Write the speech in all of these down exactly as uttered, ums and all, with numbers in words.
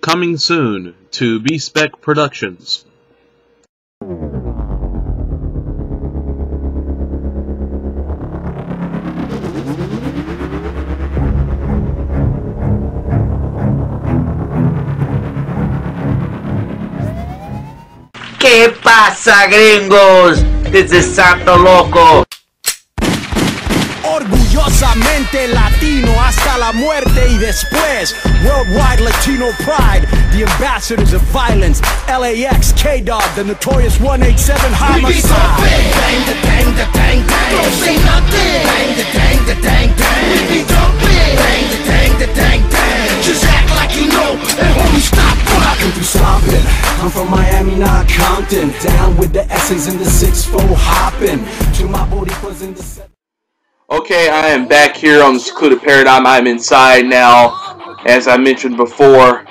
Coming soon to B-Spec Productions. ¿Qué pasa, gringos? This is Santo Loco. Orgullosamente latino hasta la muerte y después. Worldwide Latino pride. The ambassadors of violence. L A X, K-Dog, the notorious one eight seven homicide. We be jumping, bang the bang the bang bang. Don't say nothing. Bang the bang the bang bang. We be jumping, bang the bang the bang bang. Just act like you know, and homie stop rocking. We be stomping. I'm from Miami, not Compton. Down with the S's in the six four hopping. To my boricuas in the seven. Okay, I am back here on the Secluded Paradyme. I'm inside now. As I mentioned before,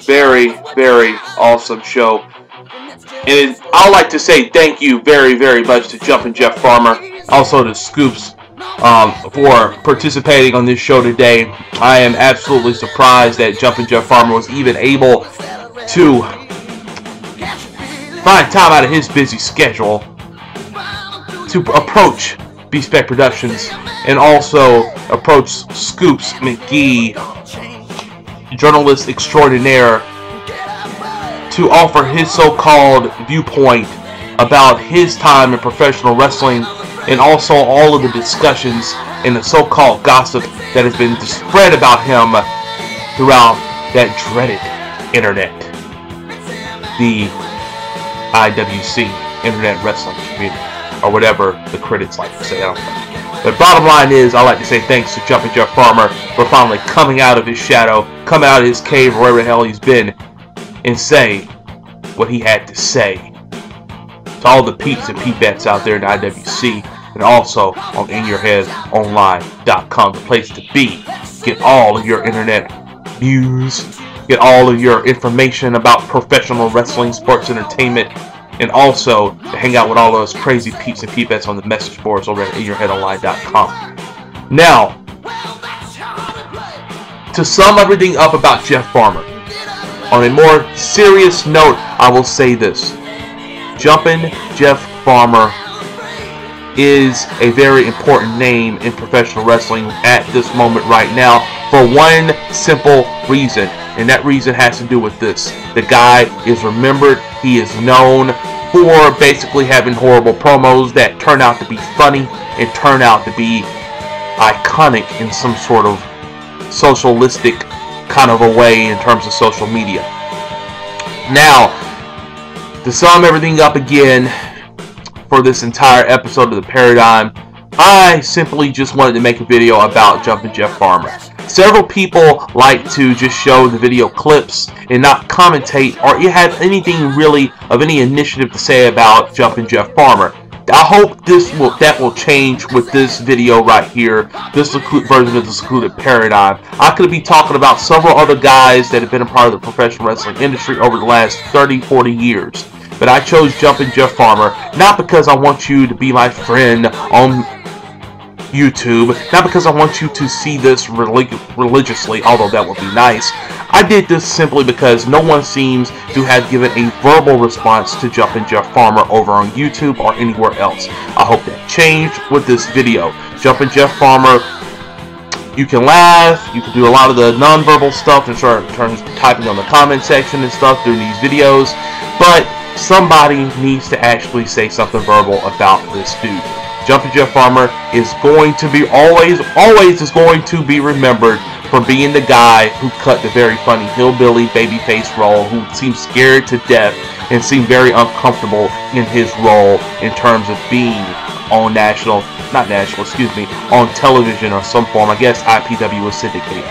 very, very awesome show. And I'd like to say thank you very, very much to Jumpin' Jeff Farmer, also to Scoops, um, for participating on this show today. I am absolutely surprised that Jumpin' Jeff Farmer was even able to find time out of his busy schedule to approach B-Spec Productions, and also approach Scoops McGee, journalist extraordinaire, to offer his so-called viewpoint about his time in professional wrestling, and also all of the discussions and the so-called gossip that has been spread about him throughout that dreaded internet, the I W C, Internet Wrestling Community, or whatever the critics like to say. I don't know. But bottom line is, I like to say thanks to Jumpin' Jeff Farmer for finally coming out of his shadow, coming out of his cave, wherever the hell he's been, and say what he had to say to all the peeps and peepettes out there in I W C, and also on In Your Head Online dot com, the place to be. Get all of your internet news, get all of your information about professional wrestling, sports, entertainment, and also to hang out with all those crazy peeps and peepettes on the message boards over at In Your Head Online dot com. Now, to sum everything up about Jeff Farmer, on a more serious note, I will say this. Jumpin' Jeff Farmer is a very important name in professional wrestling at this moment right now for one simple reason. And that reason has to do with this. The guy is remembered. He is known for basically having horrible promos that turn out to be funny and turn out to be iconic in some sort of socialistic kind of a way in terms of social media. Now, to sum everything up again for this entire episode of The Paradyme, I simply just wanted to make a video about Jumpin' Jeff Farmer. Several people like to just show the video clips and not commentate or have anything really of any initiative to say about Jumpin' Jeff Farmer. I hope this will that will change with this video right here, this version of The Secluded Paradyme. I could be talking about several other guys that have been a part of the professional wrestling industry over the last thirty, forty years. But I chose Jumpin' Jeff Farmer, not because I want you to be my friend on YouTube, not because I want you to see this relig religiously, although that would be nice. I did this simply because no one seems to have given a verbal response to Jumpin' Jeff Farmer over on YouTube or anywhere else. I hope that changed with this video. Jumpin' Jeff Farmer, you can laugh, you can do a lot of the non-verbal stuff in terms of typing on the comment section and stuff during these videos, but somebody needs to actually say something verbal about this dude. Jumpin' Jeff Farmer is going to be always, always is going to be remembered for being the guy who cut the very funny hillbilly babyface role, who seemed scared to death and seemed very uncomfortable in his role in terms of being on national, not national, excuse me, on television or some form. I guess I P W was syndicated.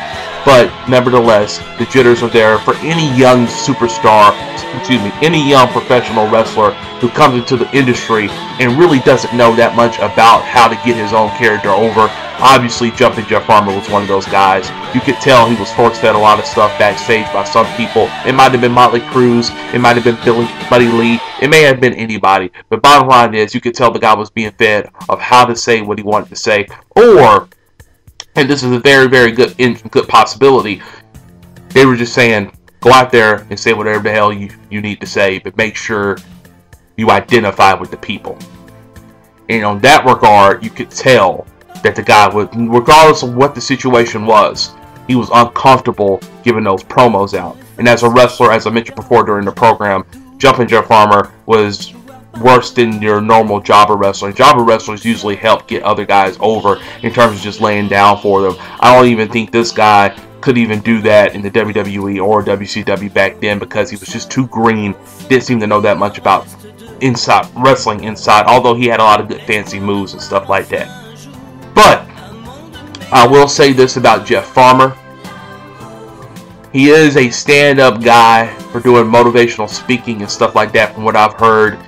But nevertheless, the jitters are there for any young superstar, excuse me, any young professional wrestler who comes into the industry and really doesn't know that much about how to get his own character over. Obviously, Jumpin' Jeff Farmer was one of those guys. You could tell he was force-fed a lot of stuff backstage by some people. It might have been Motley Cruz. It might have been Billy, Buddy Lee. It may have been anybody. But bottom line is, you could tell the guy was being fed of how to say what he wanted to say. Or, and this is a very, very good, good possibility, they were just saying, go out there and say whatever the hell you, you need to say, but make sure you identify with the people. And on that regard, you could tell that the guy was, regardless of what the situation was, he was uncomfortable giving those promos out. And as a wrestler, as I mentioned before during the program, Jumpin' Jeff Farmer was worse than your normal jobber wrestler. Jobber wrestlers usually help get other guys over in terms of just laying down for them. I don't even think this guy could even do that in the W W E or W C W back then, because he was just too green, didn't seem to know that much about inside wrestling inside, although he had a lot of good fancy moves and stuff like that. But I will say this about Jeff Farmer. He is a stand-up guy for doing motivational speaking and stuff like that, from what I've heard.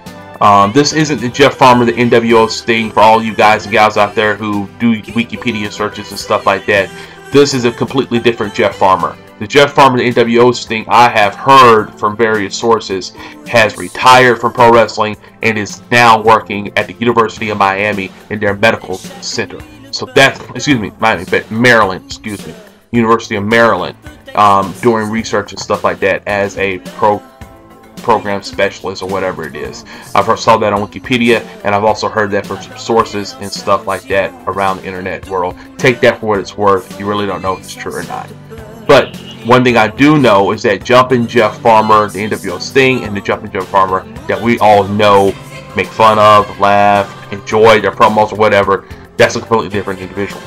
Um, this isn't the Jeff Farmer, the N W O Sting, for all you guys and gals out there who do Wikipedia searches and stuff like that. This is a completely different Jeff Farmer. The Jeff Farmer, the N W O Sting, I have heard from various sources, has retired from pro wrestling and is now working at the University of Miami in their medical center. So that's, excuse me, Miami, but Maryland, excuse me, University of Maryland, um, doing research and stuff like that as a pro program specialist or whatever it is. I first saw that on Wikipedia, and I've also heard that from some sources and stuff like that around the internet world. Take that for what it's worth. You really don't know if it's true or not. But one thing I do know is that Jumpin' Jeff Farmer, the N W O Sting, and the Jumpin' Jeff Farmer that we all know, make fun of, laugh, enjoy their promos or whatever, that's a completely different individual.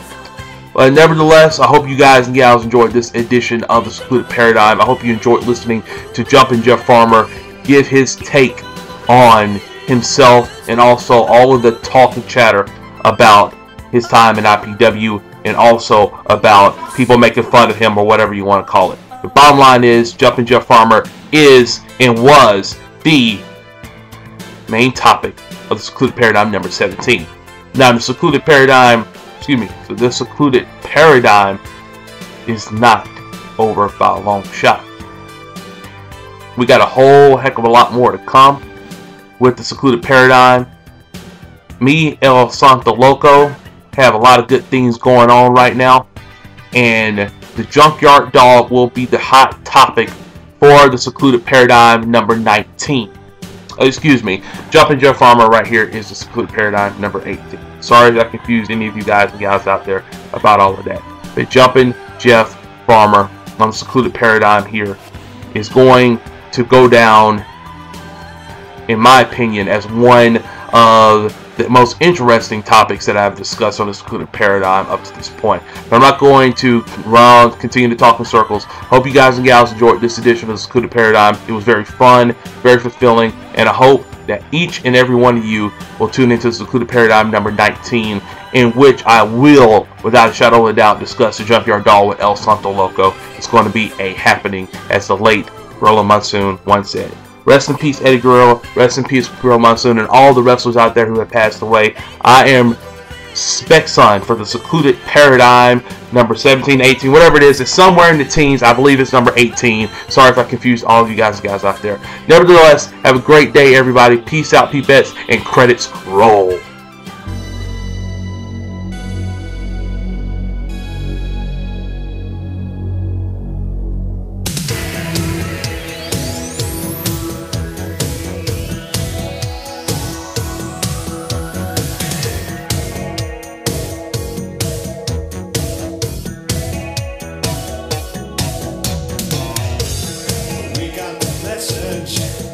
But nevertheless, I hope you guys and gals enjoyed this edition of The Secluded Paradyme. I hope you enjoyed listening to Jumpin' Jeff Farmer give his take on himself and also all of the talk and chatter about his time in I P W, and also about people making fun of him or whatever you want to call it. The bottom line is, Jumpin' Jeff Farmer is and was the main topic of The Secluded Paradyme number seventeen. Now, The Secluded Paradyme, excuse me, so The Secluded Paradyme is not over by a long shot. We got a whole heck of a lot more to come with The Secluded Paradyme. Me, El Santo Loco, have a lot of good things going on right now. And the Junkyard Dog will be the hot topic for The Secluded Paradyme number nineteen. Oh, excuse me, Jumpin' Jeff Farmer right here is The Secluded Paradyme number eighteen. Sorry if I confused any of you guys and gals out there about all of that. But Jumpin' Jeff Farmer on The Secluded Paradyme here is going to go down, in my opinion, as one of the most interesting topics that I've discussed on The Secluded Paradyme up to this point. But I'm not going to round, continue to talk in circles. Hope you guys and gals enjoyed this edition of The Secluded Paradyme. It was very fun, very fulfilling, and I hope that each and every one of you will tune into The Secluded Paradyme number nineteen, in which I will, without a shadow of a doubt, discuss the Junkyard Dog with El Santo Loco. It's going to be a happening, as the late Gorilla Monsoon once said. Rest in peace, Eddie Guerrero. Rest in peace, Gorilla Monsoon, and all the wrestlers out there who have passed away. I am SpecSun for The Secluded Paradyme number seventeen, eighteen, whatever it is. It's somewhere in the teens. I believe it's number eighteen. Sorry if I confused all of you guys and guys out there. Nevertheless, have a great day, everybody. Peace out, P-Bets, and credits roll. Message.